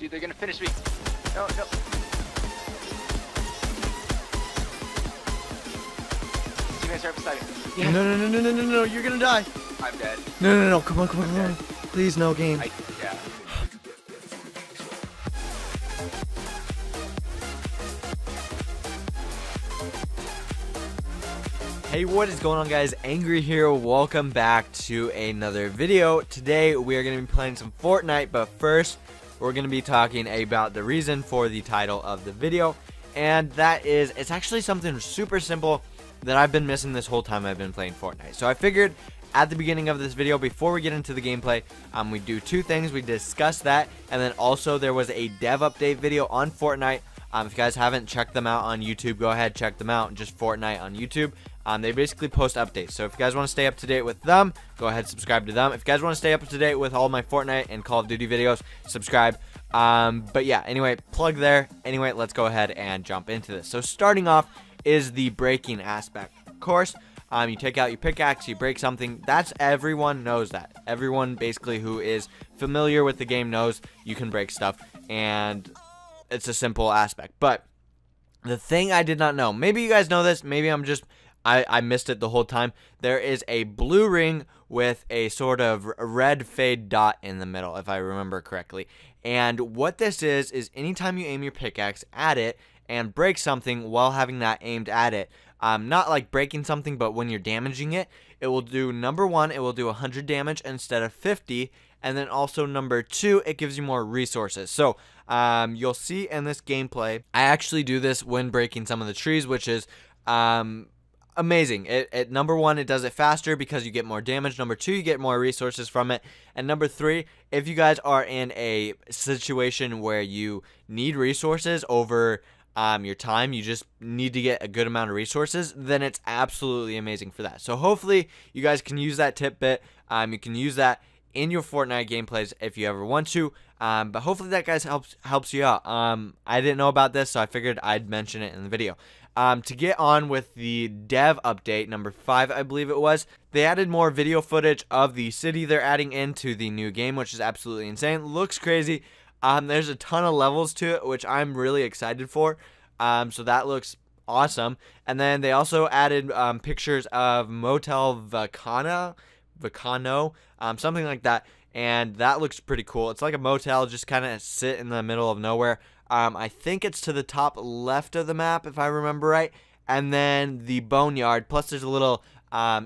Dude, they're gonna finish me. No, no. Teammates are beside me. Yeah. No, no, no, no, no, no, no, you're gonna die. I'm dead. No, no, no, come on, come on, come on. Please, no game. Yeah. Hey, what is going on, guys? Angry here. Welcome back to another video. Today we are going to be playing some Fortnite, but first we're going to be talking about the reason for the title of the video, and that is it's actually something super simple that I've been missing this whole time I've been playing Fortnite. So I figured at the beginning of this video, before we get into the gameplay, we do two things. We discuss that, and then also there was a dev update video on Fortnite. If you guys haven't checked them out on YouTube, go ahead, check them out. Just Fortnite on YouTube. They basically post updates. So if you guys want to stay up to date with them, go ahead, subscribe to them. If you guys want to stay up to date with all my Fortnite and Call of Duty videos, subscribe. But yeah, anyway, plug there. Anyway, let's go ahead and jump into this. So starting off is the breaking aspect. Of course, you take out your pickaxe, you break something. That's everyone knows that. Everyone basically who is familiar with the game knows you can break stuff, and it's a simple aspect. But the thing I did not know, maybe you guys know this, maybe I'm just, I missed it the whole time. There is a blue ring with a sort of red fade dot in the middle, if I remember correctly. And what this is anytime you aim your pickaxe at it and break something while having that aimed at it, not like breaking something, but when you're damaging it, it will do, number one, it will do 100 damage instead of 50. And then also number two, it gives you more resources. So you'll see in this gameplay, I actually do this when breaking some of the trees, which is amazing. It number one, it does it faster because you get more damage. Number two, you get more resources from it. And number three, if you guys are in a situation where you need resources over your time, you just need to get a good amount of resources, then it's absolutely amazing for that. So hopefully you guys can use that tip bit. You can use that in your Fortnite gameplays if you ever want to, but hopefully that, guys, helps you out. I didn't know about this, so I figured I'd mention it in the video. To get on with the dev update number 5, I believe it was, they added more video footage of the city they're adding into the new game, which is absolutely insane. Looks crazy. There's a ton of levels to it, which I'm really excited for. So that looks awesome. And then they also added pictures of Motel Vacano, something like that, and that looks pretty cool. It's like a motel, just kind of sit in the middle of nowhere. I think it's to the top left of the map, if I remember right, and then the boneyard, plus there's a little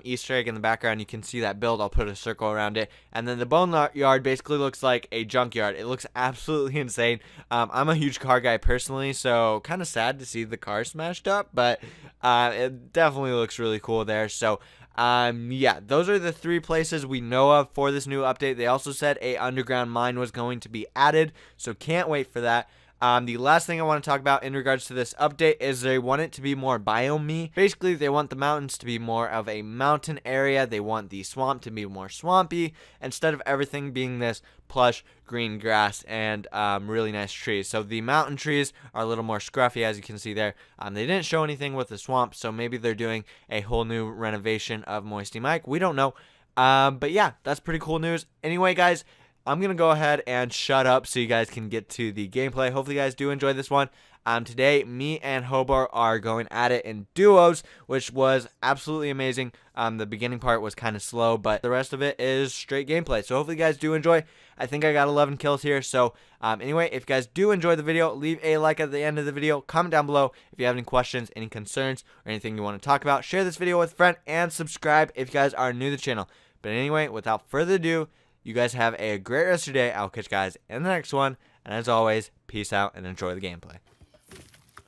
Easter egg in the background. You can see that build. I'll put a circle around it, and then the boneyard basically looks like a junkyard. It looks absolutely insane. I'm a huge car guy personally, so kind of sad to see the car smashed up, but it definitely looks really cool there. So yeah, those are the three places we know of for this new update. They also said a underground mine was going to be added, so can't wait for that. The last thing I want to talk about in regards to this update is they want it to be more biome-y. Basically, they want the mountains to be more of a mountain area. They want the swamp to be more swampy, instead of everything being this plush green grass and really nice trees. So the mountain trees are a little more scruffy, as you can see there. They didn't show anything with the swamp, so maybe they're doing a whole new renovation of Moisty Mike. We don't know. But yeah, that's pretty cool news. Anyway, guys, I'm going to go ahead and shut up so you guys can get to the gameplay. Hopefully you guys do enjoy this one. Today, me and Hobar are going at it in duos, which was absolutely amazing. The beginning part was kind of slow, but the rest of it is straight gameplay. So hopefully you guys do enjoy. I think I got 11 kills here. So anyway, if you guys do enjoy the video, leave a like at the end of the video. Comment down below if you have any questions, any concerns, or anything you want to talk about. Share this video with a friend and subscribe if you guys are new to the channel. But anyway, without further ado, you guys have a great rest of your day. I'll catch you guys in the next one. And as always, peace out and enjoy the gameplay.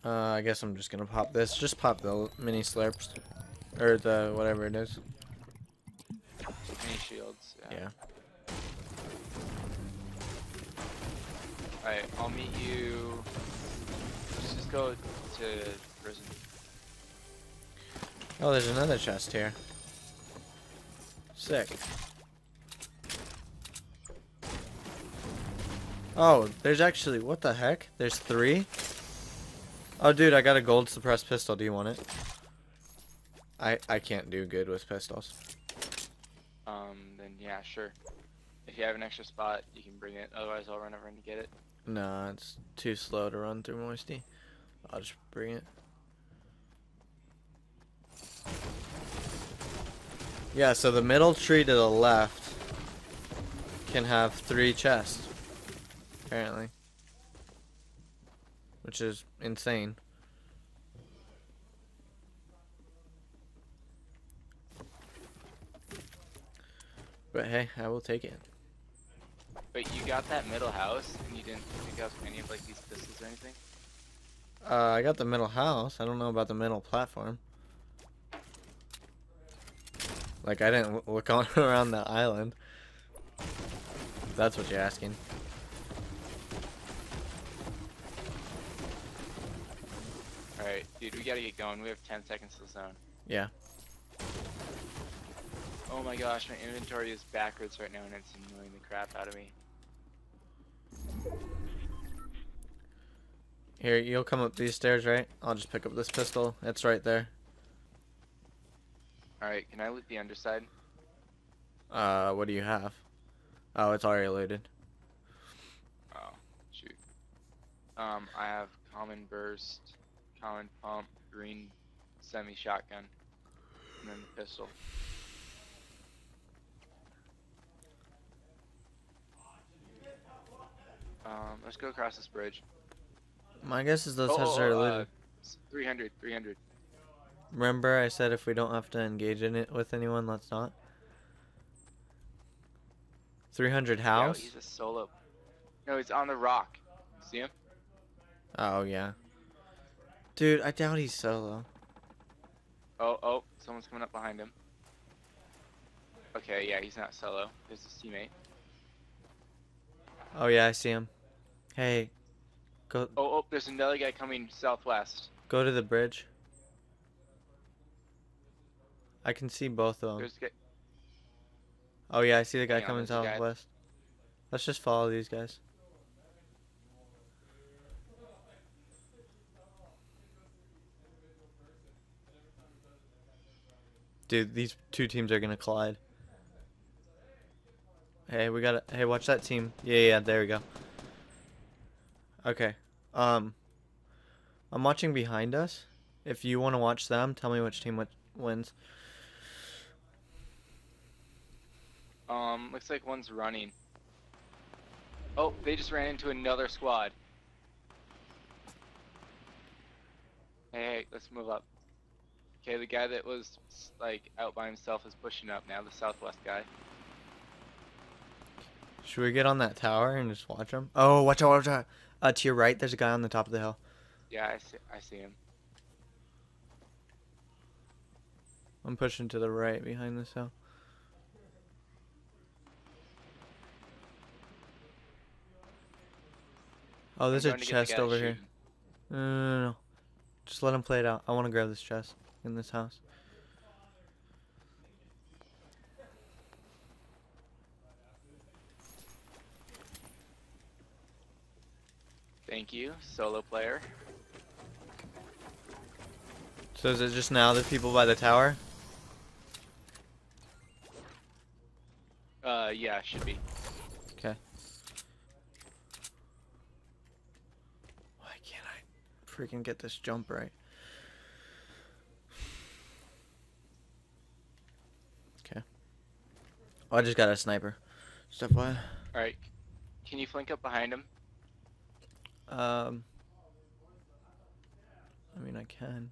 I guess I'm just going to pop this. Just pop the mini slurps. Or the whatever it is. Mini shields. Yeah. Alright, I'll meet you. Let's just go to prison. Oh, there's another chest here. Sick. Oh, there's actually, what the heck? There's 3? Oh, dude, I got a gold suppressed pistol. Do you want it? I can't do good with pistols. Then yeah, sure. If you have an extra spot, you can bring it. Otherwise, I'll run over and get it. No, it's too slow to run through Moisty. I'll just bring it. Yeah, so the middle tree to the left can have 3 chests, apparently. Which is insane. But hey, I will take it. But you got that middle house and you didn't pick up any of like these pistols or anything? I got the middle house. I don't know about the middle platform. Like, I didn't look on around the island. If that's what you're asking. Alright, dude, we gotta get going. We have 10 seconds to the zone. Yeah. Oh my gosh, my inventory is backwards right now and it's annoying the crap out of me. Here, you'll come up these stairs, right? I'll just pick up this pistol. It's right there. Alright, can I loot the underside? What do you have? Oh, it's already looted. Oh, shoot. I have common burst, common pump, green semi-shotgun, and then the pistol. Let's go across this bridge. My guess is those heads are looted. 300. Remember I said if we don't have to engage in it with anyone, let's not. 300 house? No, he's a solo. No, he's on the rock. See him? Oh, yeah. Dude, I doubt he's solo. Oh, someone's coming up behind him. Okay, yeah, he's not solo. There's his teammate. Oh, yeah, I see him. Hey, go. Oh, there's another guy coming southwest. Go to the bridge. I can see both of them. Oh, yeah, I see the guy coming southwest. Let's just follow these guys. Dude, these two teams are gonna collide. Hey, we gotta. Hey, watch that team. Yeah, there we go. Okay. I'm watching behind us. If you want to watch them, tell me which team wins. Looks like one's running. Oh, they just ran into another squad. Hey, let's move up. Okay, the guy that was like out by himself is pushing up now. The southwest guy. Should we get on that tower and just watch him? Oh, watch out! To your right, there's a guy on the top of the hill. Yeah, I see him. I'm pushing to the right behind this hill. Oh, there's a chest over here. No. Just let him play it out. I want to grab this chest in this house. Thank you, solo player. So is it just now the people by the tower? Yeah, should be. Okay. Why can't I freaking get this jump right? Okay. Oh, I just got a sniper. Step one. Alright, can you flank up behind him? I mean, I can.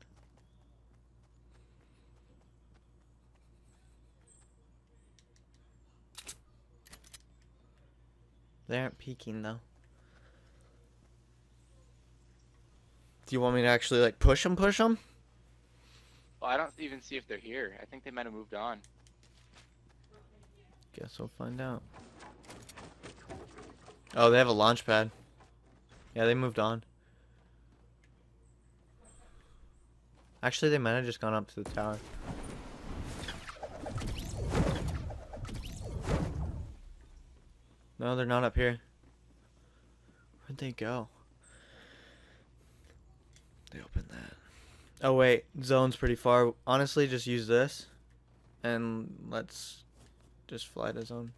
They aren't peeking though. Do you want me to actually like push them? Well, I don't even see if they're here. I think they might have moved on. Guess we'll find out. Oh, they have a launch pad. Yeah, they moved on. Actually, they might have just gone up to the tower. No, they're not up here. Where'd they go? They opened that. Oh, wait. Zone's pretty far. Honestly, just use this. And let's just fly to zone.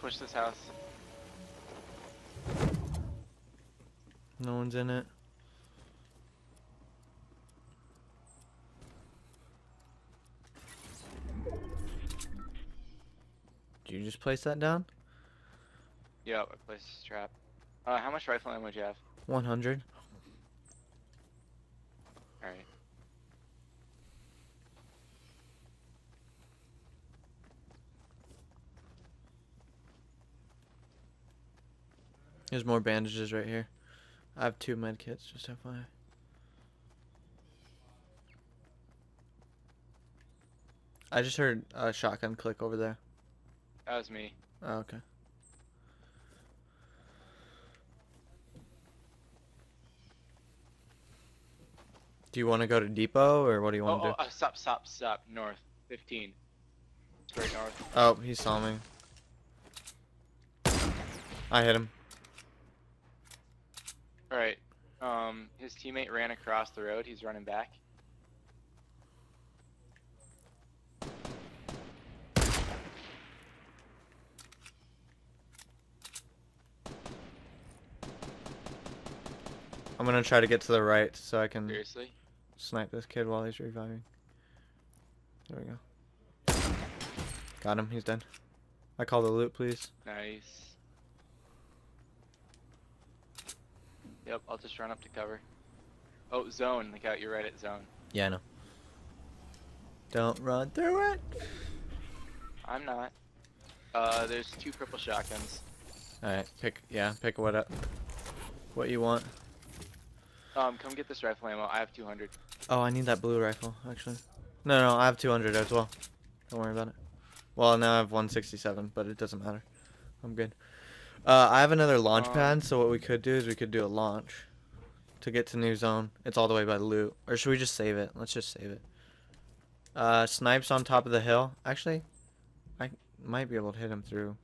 push this house. No one's in it. Did you just place that down? Yep, I placed this trap. How much rifle ammo do you have? 100. Alright. There's more bandages right here. I have 2 med kits, just FYI. I just heard a shotgun click over there. That was me. Oh, okay. Do you want to go to depot, or what do you want to do? Stop, north, 15. Straight north. Oh, he saw me. I hit him. Alright, his teammate ran across the road, he's running back. I'm gonna try to get to the right so I can snipe this kid while he's reviving. There we go. Got him, he's dead. I call the loot, please. Nice. Yep, I'll just run up to cover. Oh, zone. Look out, you're right at zone. Yeah, I know. Don't run through it! I'm not. There's 2 purple shotguns. Alright, pick what you want. Come get this rifle ammo. I have 200. Oh, I need that blue rifle, actually. No, I have 200 as well. Don't worry about it. Well, now I have 167, but it doesn't matter. I'm good. I have another launch pad, so what we could do is we could do a launch to get to new zone. It's all the way by loot. Or should we just save it? Let's just save it. Snipes on top of the hill. Actually, I might be able to hit him through.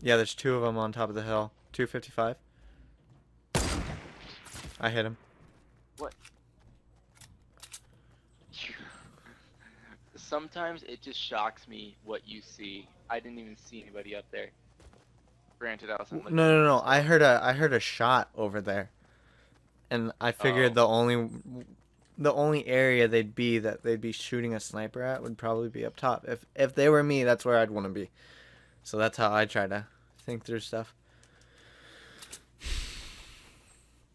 Yeah, there's 2 of them on top of the hill. 255. I hit him. What? Sometimes it just shocks me what you see. I didn't even see anybody up there. Granted, I wasn't looking. No. I heard a shot over there, and I figured the only area they'd be shooting a sniper at would probably be up top. If they were me, that's where I'd want to be. So that's how I try to think through stuff.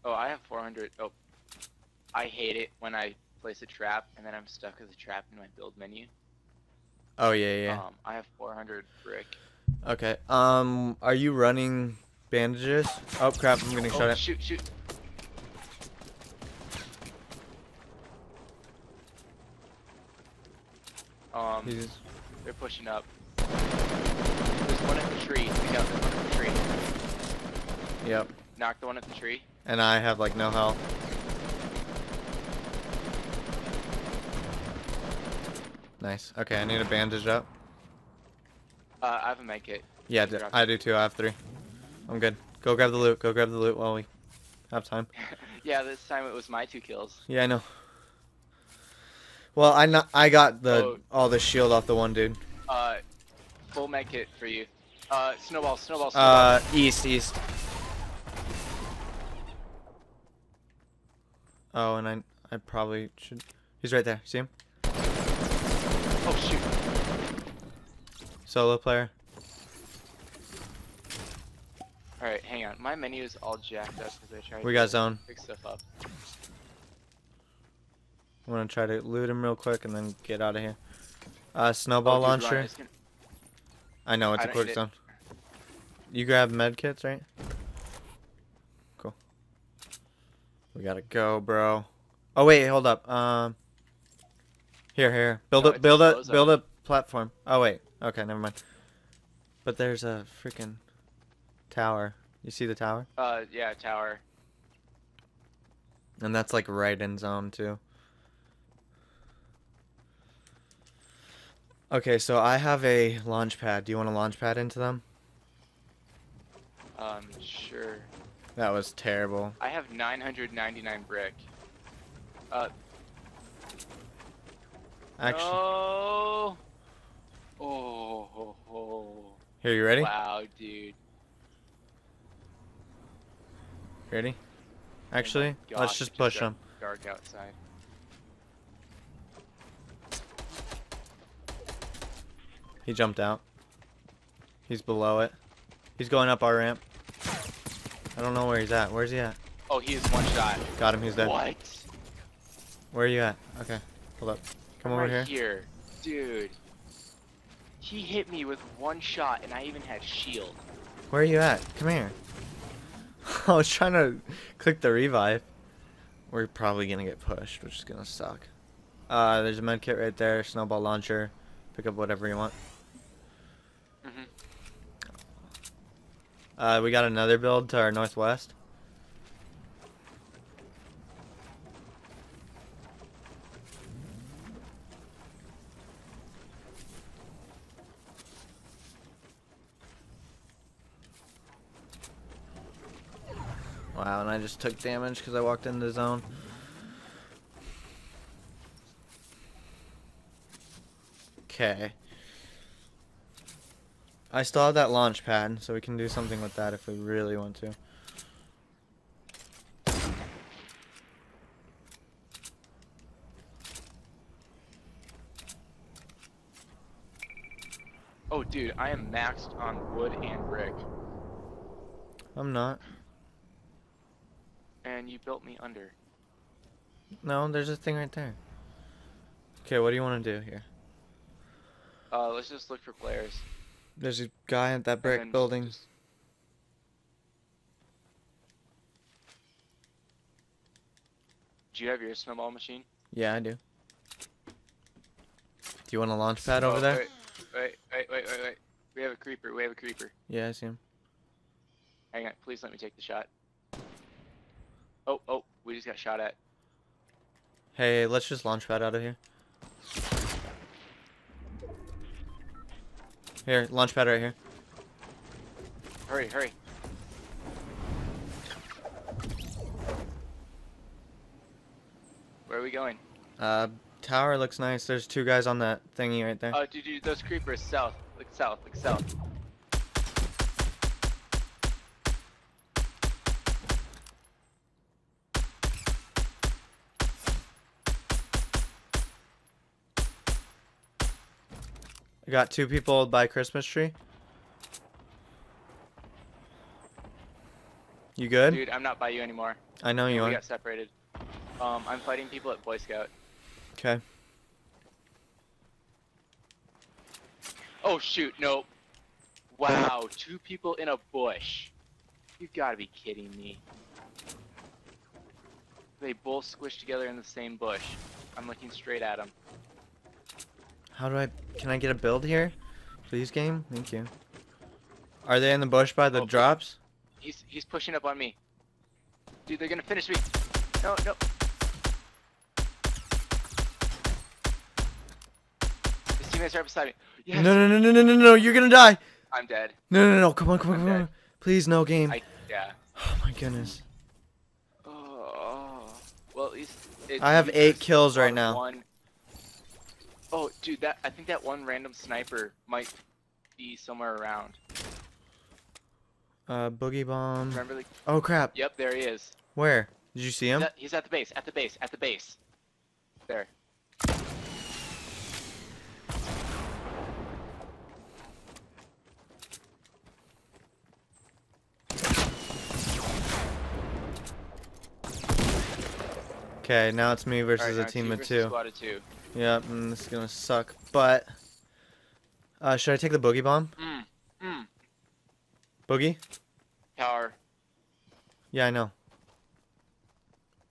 Oh, I have 400. Oh, I hate it when I place a trap and then I'm stuck with a trap in my build menu. Oh yeah. I have 400 brick. Okay. Are you running bandages? Oh crap! I'm getting shot at. Shoot! Jesus. They're pushing up. There's one at the tree. We got this one at the tree. Yep. Knock the one at the tree. And I have like no health. Nice. Okay, I need a bandage up. I have a med kit. Yeah, I do too. I have 3. I'm good. Go grab the loot. Go grab the loot while we have time. Yeah, this time it was my 2 kills. Yeah, I know. Well, I got all the shield off the one dude. Full med kit for you. Snowball. East. Oh, and I probably should. He's right there. See him? Oh shoot! Solo player. All right, hang on. My menu is all jacked up because I tried. We got zone. Pick stuff up. I'm gonna try to loot him real quick and then get out of here. Snowball launcher. I know it's a quick zone. You grab med kits, right? We gotta go, bro. Oh wait, hold up. Here. Build up platform. Oh wait. Okay, never mind. But there's a freaking tower. You see the tower? Yeah, tower. And that's like right in zone too. Okay, so I have a launch pad. Do you want a launch pad into them? Sure. That was terrible. I have 999 brick. Actually. No! Oh. Here, you ready? Wow, dude. Ready? Actually, oh, let's just push them. Dark outside. He jumped out. He's below it. He's going up our ramp. I don't know where he's at. Where's he at? Oh, he is one shot. Got him. He's dead. What? Where are you at? Okay. Hold up. Come over here. Right here. Dude. He hit me with one shot and I even had shield. Where are you at? Come here. I was trying to click the revive. We're probably going to get pushed, which is going to suck. There's a med kit right there. Snowball launcher. Pick up whatever you want. We got another build to our northwest. Wow, and I just took damage because I walked into the zone. Okay. I still have that launch pad, so we can do something with that if we really want to. Oh, dude, I am maxed on wood and brick. I'm not. And you built me under. No, there's a thing right there. Okay, what do you want to do here? Let's just look for players. There's a guy at that brick building. Do you have your snowball machine? Yeah, I do. Do you want a launch pad over there? Wait. We have a creeper. Yeah, I see him. Hang on. Please let me take the shot. Oh. We just got shot at. Hey, let's just launch pad out of here. Here, launch pad right here. Hurry. Where are we going? Tower looks nice. There's two guys on that thingy right there. Oh, dude, those creepers south. Look south. I got two people by Christmas tree. You good? Dude, I'm not by you anymore. I know you are. We got separated. I'm fighting people at Boy Scout. Okay. Oh, shoot. No. Wow. Two people in a bush. You've got to be kidding me. They both squished together in the same bush. I'm looking straight at them. How do I... Can I get a build here? Please, game? Thank you. Are they in the bush by the drops? He's pushing up on me. Dude, they're gonna finish me. No. His teammates are right beside me. Yes. No, you're gonna die. I'm dead. No, come on. Please, no, game. Yeah. Oh, my goodness. Oh. Well, at least... I have 8 kills right now. Oh, dude, I think that one random sniper might be somewhere around. Boogie bomb. Remember the... Oh, crap. Yep, there he is. Where? Did you see him? He's at the base, There. Okay, now it's me versus a team of 2. Yep, and this is gonna suck, but... should I take the boogie bomb? Boogie? Tower. Yeah, I know.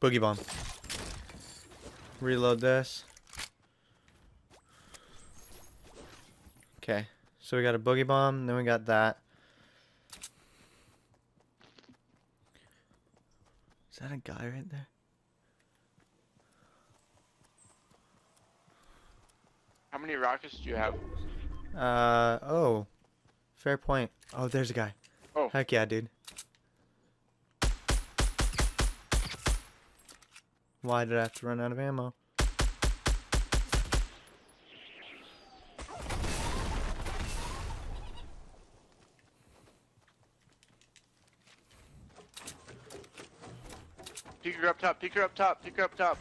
Boogie bomb. Reload this. Okay, so we got a boogie bomb, then we got that. Is that a guy right there? How many rockets do you have? Oh. Fair point. Oh, there's a guy. Oh. Heck yeah, dude. Why did I have to run out of ammo? Peek her up top, peek her up top, peek her up top.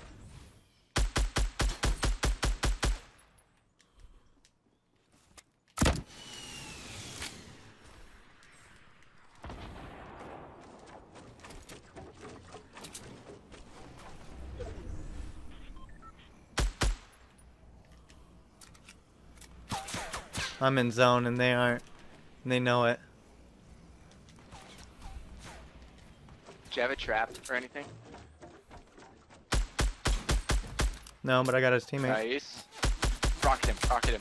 I'm in zone and they aren't, and they know it. Do you have a trap or anything? No, but I got his teammate. Nice. Rocket him, rocket him.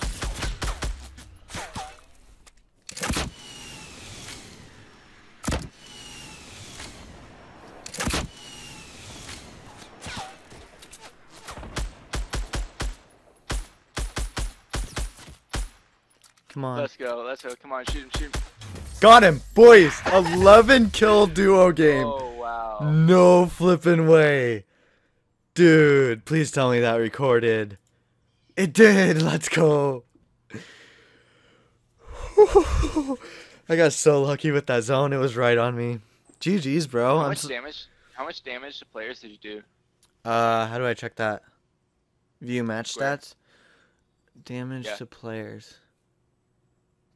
Come on. Let's go, let's go. Come on, shoot him, shoot him. Got him, boys. 11 kill duo game. Oh, wow. No flipping way. Dude, please tell me that recorded. It did. Let's go. I got so lucky with that zone. It was right on me. GG's, bro. How much damage to players did you do? How do I check that? View match stats. Damage to players.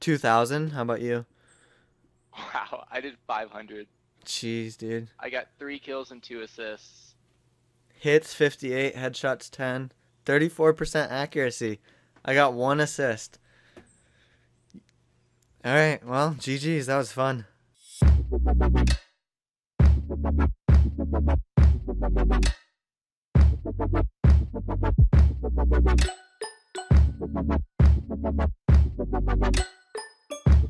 2,000. How about you? Wow, I did 500. Jeez, dude. I got 3 kills and 2 assists. Hits 58, headshots 10, 34% accuracy. I got 1 assist. All right, well, GG's, that was